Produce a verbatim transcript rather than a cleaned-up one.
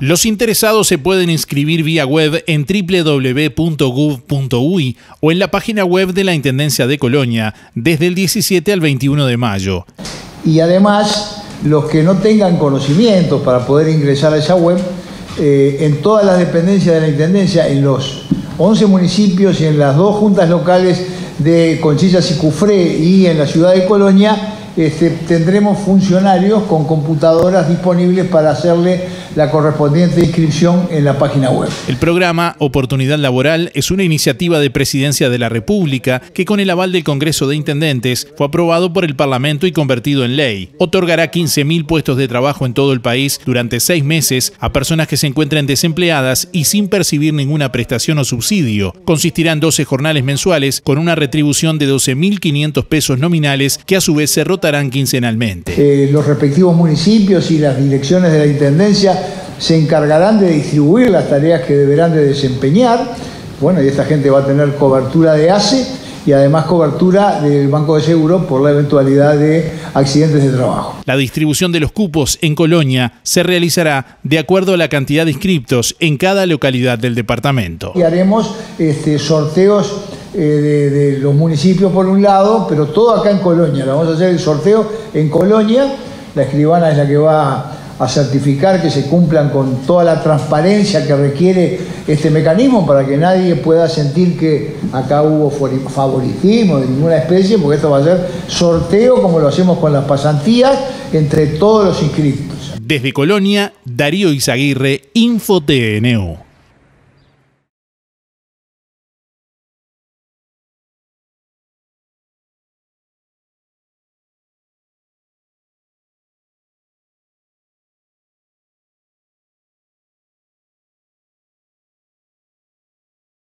Los interesados se pueden inscribir vía web en doble u doble u doble u punto gov punto u y o en la página web de la Intendencia de Colonia desde el diecisiete al veintiuno de mayo. Y además, los que no tengan conocimientos para poder ingresar a esa web, eh, en todas las dependencias de la Intendencia, en los once municipios y en las dos juntas locales de Conchillas y Cufré y en la ciudad de Colonia, Este, tendremos funcionarios con computadoras disponibles para hacerle la correspondiente inscripción en la página web. El programa Oportunidad Laboral es una iniciativa de Presidencia de la República que, con el aval del Congreso de Intendentes, fue aprobado por el Parlamento y convertido en ley. Otorgará quince mil puestos de trabajo en todo el país durante seis meses a personas que se encuentren desempleadas y sin percibir ninguna prestación o subsidio. Consistirá en doce jornales mensuales con una retribución de doce mil quinientos pesos nominales que a su vez se rotará quincenalmente. Eh, los respectivos municipios y las direcciones de la Intendencia se encargarán de distribuir las tareas que deberán de desempeñar. Bueno, y esta gente va a tener cobertura de A C E y además cobertura del Banco de Seguro por la eventualidad de accidentes de trabajo. La distribución de los cupos en Colonia se realizará de acuerdo a la cantidad de inscriptos en cada localidad del departamento. Y haremos este, sorteos eh, de, de los municipios por un lado, pero todo acá en Colonia. La vamos a hacer el sorteo en Colonia. La escribana es la que va a certificar que se cumplan con toda la transparencia que requiere este mecanismo, para que nadie pueda sentir que acá hubo favoritismo de ninguna especie, porque esto va a ser sorteo, como lo hacemos con las pasantías, entre todos los inscritos. Desde Colonia, Darío Izaguirre, InfoTNO.